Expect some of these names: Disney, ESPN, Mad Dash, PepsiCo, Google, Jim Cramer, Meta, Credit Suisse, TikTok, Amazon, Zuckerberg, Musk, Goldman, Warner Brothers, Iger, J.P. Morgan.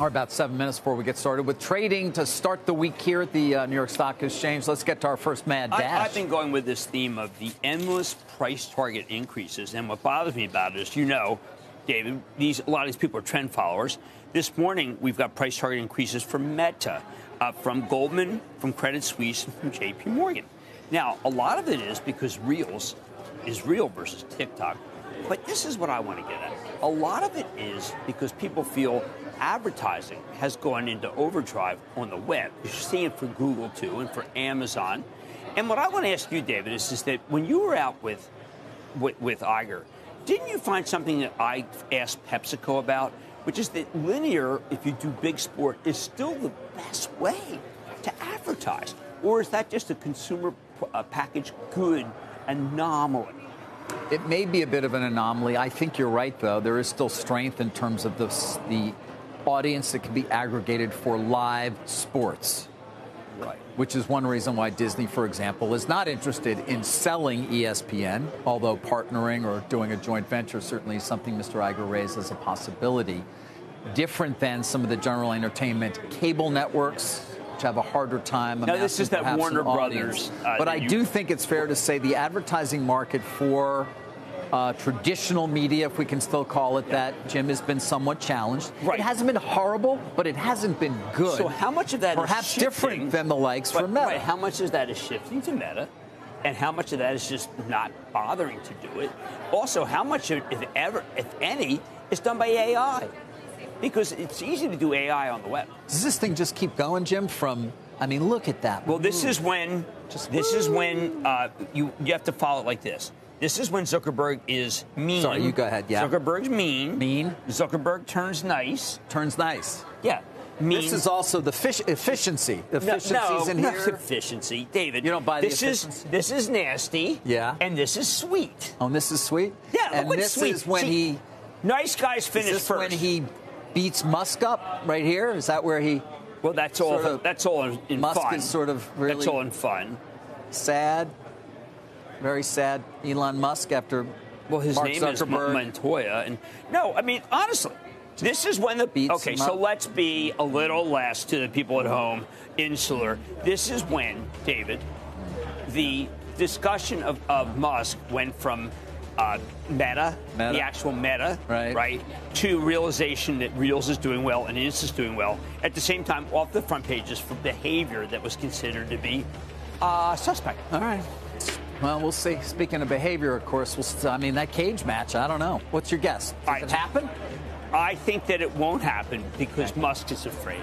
All right, about 7 minutes before we get started with trading to start the week here at the New York Stock Exchange. Let's get to our first Mad Dash. I've been going with this theme of the endless price target increases. And what bothers me about it is, you know, David, a lot of these people are trend followers. This morning, we've got price target increases from Meta, from Goldman, from Credit Suisse, and from J.P. Morgan. Now, a lot of it is because Reels is real versus TikTok. But this is what I want to get at. A lot of it is because people feel advertising has gone into overdrive on the web. You're seeing it for Google, too, and for Amazon. And what I want to ask you, David, is that when you were out with Iger, didn't you find something that I asked PepsiCo about, which is that linear, if you do big sport, is still the best way to advertise? Or is that just a consumer packaged good anomaly? It may be a bit of an anomaly. I think you're right, though. There is still strength in terms of the audience that can be aggregated for live sports. Right. Which is one reason why Disney, for example, is not interested in selling ESPN, although partnering or doing a joint venture certainly is something Mr. Iger raised as a possibility, different than some of the general entertainment cable networks, which have a harder time. Now, this is that Warner Brothers. But I do think it's fair to say the advertising market for traditional media, if we can still call it that, Jim, has been somewhat challenged. Right. It hasn't been horrible, but it hasn't been good. So how much of that perhaps is shifting, different than the likes for Meta? Right. How much of that is shifting to Meta, and how much of that is just not bothering to do it? Also, how much, if any, is done by AI? Because it's easy to do AI on the web. Does this thing just keep going, Jim, from... I mean, look at that. Well, this is when... you have to follow it like this. This is when Zuckerberg is mean. Sorry, you go ahead, yeah. Zuckerberg's mean. Mean. Zuckerberg turns nice. Turns nice. Yeah. Mean. This is also the efficiency. Efficiency's in here. Not efficiency. David, you don't buy this. This is nasty. Yeah. And this is sweet. Oh, and this is sweet? Yeah, and look what's sweet. This is when he... Nice guys finish first. When he beats Musk up right here? Is that where he... Well, that's all in fun. Musk is sort of really... That's all in fun. Sad. Very sad, Elon Musk after Mark Zuckerberg. His name is Montoya. And no, I mean, honestly, this is when the... Okay, so let's be a little less to the people at home, insular. This is when, David, the discussion of Musk went from Meta, the actual Meta, right, to realization that Reels is doing well and Insta's doing well. At the same time, off the front pages for behavior that was considered to be suspect. All right. Well, we'll see. Speaking of behavior, of course, I mean, that cage match, I don't know. What's your guess? Does it happen? I think that it won't happen because Musk is afraid.